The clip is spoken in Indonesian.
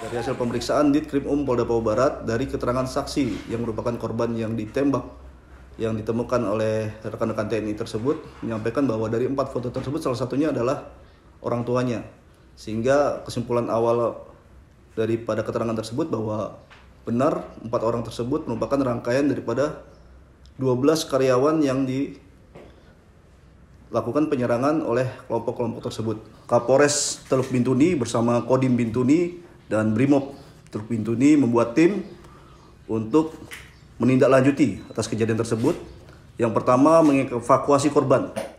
Dari hasil pemeriksaan Ditkrimum Polda Papua Barat, dari keterangan saksi yang merupakan korban yang ditembak yang ditemukan oleh rekan-rekan TNI tersebut, menyampaikan bahwa dari 4 foto tersebut salah satunya adalah orang tuanya. Sehingga kesimpulan awal daripada keterangan tersebut bahwa benar 4 orang tersebut merupakan rangkaian daripada 12 karyawan yang dilakukan penyerangan oleh kelompok-kelompok tersebut. Kapolres Teluk Bintuni bersama Kodim Bintuni dan Brimob Teluk Bintuni membuat tim untuk menindaklanjuti atas kejadian tersebut. Yang pertama, mengevakuasi korban.